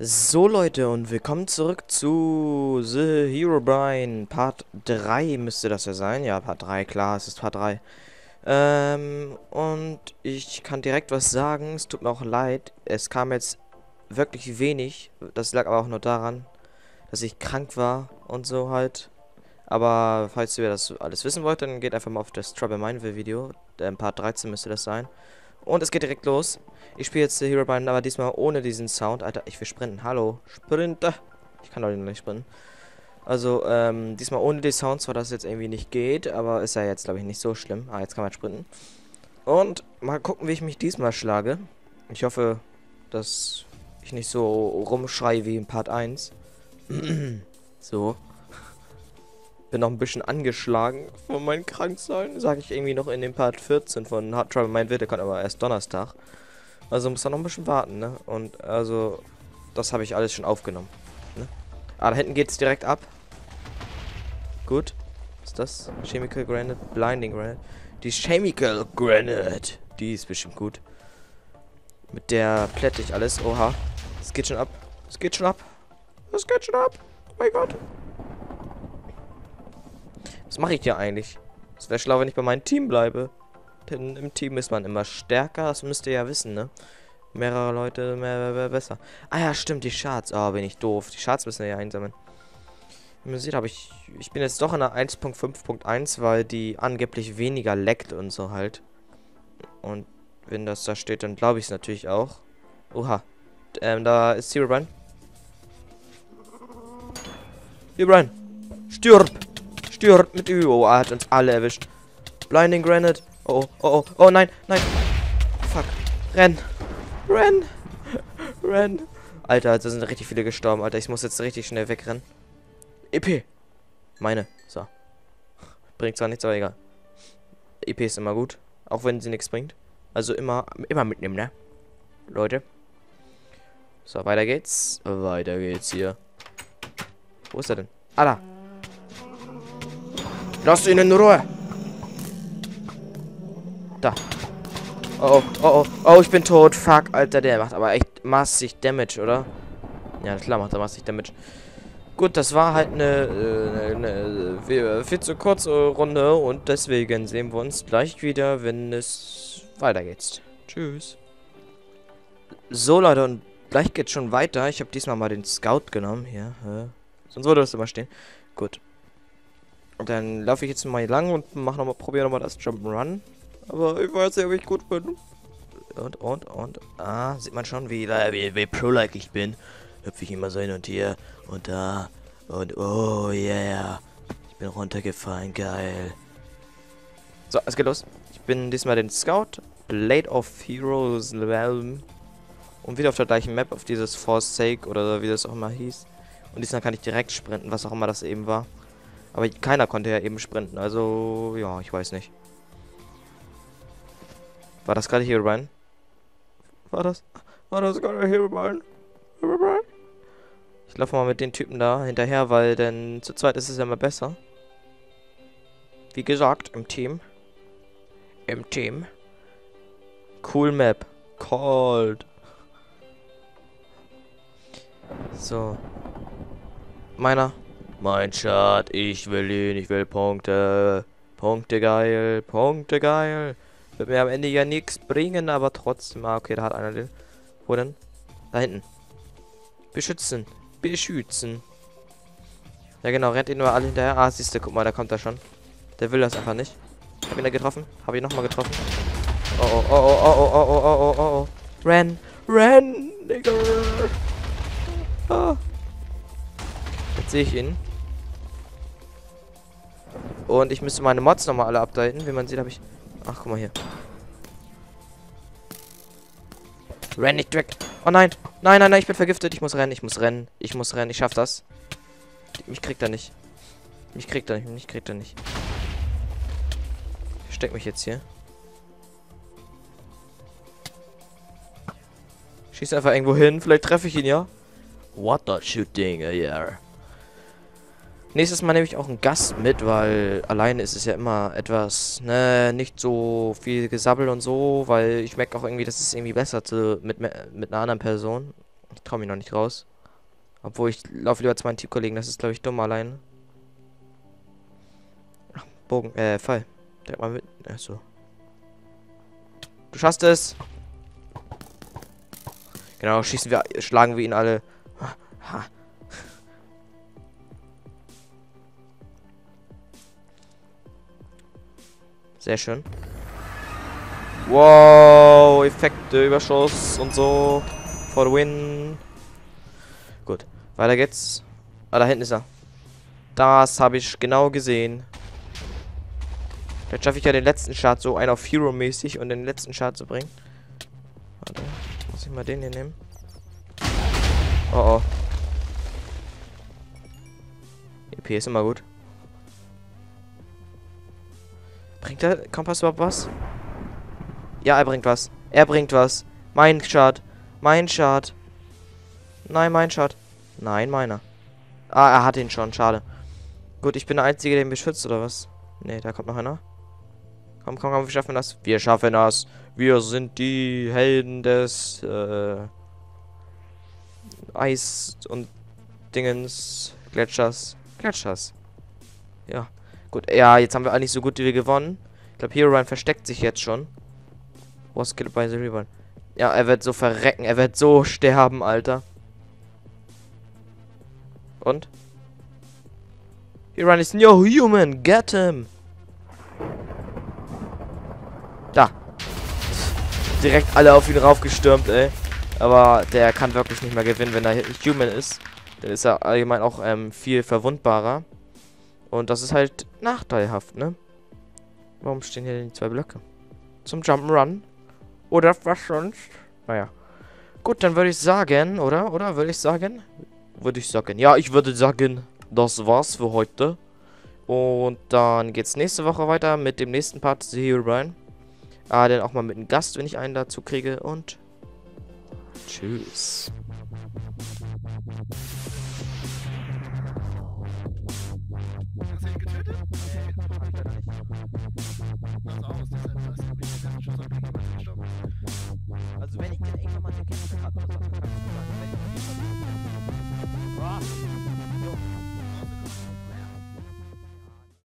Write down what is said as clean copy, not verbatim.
So Leute und willkommen zurück zu The Herobrine Part 3 müsste das ja sein. Ja, Part 3, klar, es ist Part 3. Und ich kann direkt was sagen, es tut mir auch leid. Es kam jetzt wirklich wenig, das lag aber auch nur daran, dass ich krank war und so halt. Aber falls ihr das alles wissen wollt, dann geht einfach mal auf das Trouble Mindville Video. Part 13 müsste das sein. Und es geht direkt los. Ich spiele jetzt Herobrine, aber diesmal ohne diesen Sound. Alter, ich will sprinten. Hallo, Sprinter. Ich kann doch nicht sprinten. Also, diesmal ohne den Sound, zwar das jetzt irgendwie nicht geht, aber ist ja jetzt, glaube ich, nicht so schlimm. Ah, jetzt kann man sprinten. Und mal gucken, wie ich mich diesmal schlage. Ich hoffe, dass ich nicht so rumschreie wie in Part 1. So. Bin noch ein bisschen angeschlagen von meinem Kranksein, sage ich irgendwie noch in dem Part 14 von Hard Travel. Mein Wirt, der kommt aber erst Donnerstag. Also muss da noch ein bisschen warten, ne? Und also, das habe ich alles schon aufgenommen. Ne? Ah, da hinten geht es direkt ab. Gut. Was ist das? Chemical Granite, Blinding Granite. Die Chemical Granite. Die ist bestimmt gut. Mit der plätte ich alles. Oha. Es geht schon ab. Es geht schon ab. Es geht schon ab. Oh mein Gott. Was mache ich hier eigentlich? Es wäre schlau, wenn ich bei meinem Team bleibe. Denn im Team ist man immer stärker. Das müsst ihr ja wissen, ne? Mehrere Leute, mehr besser. Ah ja, stimmt, die Shards. Oh, bin ich doof. Die Shards müssen wir ja einsammeln. Wie man sieht, ich bin jetzt doch in der 1.5.1, weil die angeblich weniger leckt und so halt. Und wenn das da steht, dann glaube ich es natürlich auch. Oha. Da ist Herobrine. Herobrine, stirb! Stirbt mit Ü. Oh, er hat uns alle erwischt. Blinding Granite. Oh, oh, oh, oh, nein, nein. Fuck. Renn. Renn. Renn. Alter, da sind richtig viele gestorben, Alter. Ich muss jetzt richtig schnell wegrennen. EP. Meine. So. Bringt zwar nichts, aber egal. EP ist immer gut. Auch wenn sie nichts bringt. Also immer mitnehmen, ne? Leute. So, weiter geht's. Weiter geht's hier. Wo ist er denn? Ah, da. Lass ihn in Ruhe! Da. Oh, oh, oh, oh, ich bin tot. Fuck, Alter, der macht aber echt massig Damage, oder? Ja, klar macht er massig Damage. Gut, das war halt eine viel zu kurze Runde und deswegen sehen wir uns gleich wieder, wenn es weitergeht. Tschüss. So, Leute, und gleich geht's schon weiter. Ich habe diesmal mal den Scout genommen hier. Ja, sonst würde das immer stehen. Gut. Dann laufe ich jetzt mal hier lang und mache nochmal, probiere nochmal das Jump'n'Run. Aber ich weiß nicht, ob ich gut bin. Und. Ah, sieht man schon, wie pro-like ich bin. Hüpfe ich immer so hin und hier und da. Und oh yeah. Ich bin runtergefallen, geil. So, es geht los. Ich bin diesmal den Scout. Blade of Heroes Realm. Und wieder auf der gleichen Map, auf dieses Forsake oder wie das auch immer hieß. Und diesmal kann ich direkt sprinten, was auch immer das eben war. Aber keiner konnte ja eben sprinten, also, ja, ich weiß nicht. War das gerade Herobrine? War das gerade Herobrine? Ich laufe mal mit den Typen da hinterher, weil denn zu zweit ist es ja immer besser. Wie gesagt, im Team. Im Team. Cool Map. Cold. So. Meiner. Mein Schatz, ich will ihn, ich will Punkte. Punkte geil, Punkte geil. Wird mir am Ende ja nichts bringen, aber trotzdem. Ah, okay, da hat einer den. Wo denn? Da hinten. Beschützen, beschützen. Ja genau, rennt ihn nur alle hinterher. Ah, siehst du, guck mal, da kommt er schon. Der will das einfach nicht. Hab ihn da getroffen, hab ihn nochmal getroffen. Oh, oh, oh, oh, oh, oh, oh, oh, oh, oh, oh. Renn, renn, Digga. Ah. Jetzt sehe ich ihn. Und ich müsste meine Mods nochmal alle updaten. Wie man sieht, habe ich... Ach, guck mal hier. Renn nicht weg. Oh nein. Nein, nein, nein, ich bin vergiftet. Ich muss rennen, ich muss rennen. Ich muss rennen, ich schaff das. Mich kriegt er nicht. Mich kriegt er nicht, mich kriegt er nicht. Ich steck mich jetzt hier. Schieß einfach irgendwo hin. Vielleicht treffe ich ihn, ja? What the shooting, yeah. Nächstes Mal nehme ich auch einen Gast mit, weil alleine ist es ja immer etwas, ne, nicht so viel Gesabbel und so, weil ich merke auch irgendwie, das ist irgendwie besser mit einer anderen Person. Ich traue mich noch nicht raus. Obwohl, ich laufe lieber zu meinen Teamkollegen. Das ist, glaube ich, dumm allein. Ach, Bogen. Fall. Direkt mal mit. Achso. Du schaffst es. Genau, schlagen wir ihn alle. Ha. Sehr schön. Wow, Effekte, Überschuss und so. For the win. Gut, weiter geht's. Ah, da hinten ist er. Das habe ich genau gesehen. Jetzt schaffe ich ja den letzten Shard, so einen auf Hero-mäßig und den letzten Shard zu bringen. Warte, muss ich mal den hier nehmen? Oh. EP ist immer gut. Bringt der Kompass überhaupt was? Ja, er bringt was. Er bringt was. Mein Shard. Mein Shard. Nein, mein Shard. Nein, meiner. Ah, er hat ihn schon. Schade. Gut, ich bin der Einzige, der ihn beschützt, oder was? Ne, da kommt noch einer. Komm, komm, komm, wir schaffen das. Wir schaffen das. Wir sind die Helden des Eis und Dingens. Gletschers. Ja. Gut, ja, jetzt haben wir eigentlich so gut wie wir gewonnen. Ich glaube, Herobrine versteckt sich jetzt schon. Was killed by the Herobrine? Ja, er wird so verrecken. Er wird so sterben, Alter. Und? Herobrine ist no human. Get him. Da. Direkt alle auf ihn raufgestürmt, ey. Aber der kann wirklich nicht mehr gewinnen, wenn er human ist. Dann ist er allgemein auch viel verwundbarer. Und das ist halt nachteilhaft, ne? Warum stehen hier denn 2 Blöcke? Zum Jump'n'Run? Oder was sonst? Naja. Gut, dann würde ich sagen, oder? Oder würde ich sagen? Würde ich sagen. Ja, ich würde sagen, das war's für heute. Und dann geht's nächste Woche weiter mit dem nächsten Part zu Herobrine. Ah, dann auch mal mit einem Gast, wenn ich einen dazu kriege. Und tschüss. Also wenn ich den irgendwann mal eine Kiste hatte, dann kann ich sagen, wenn ich den irgendwann mal eine Kiste hatte.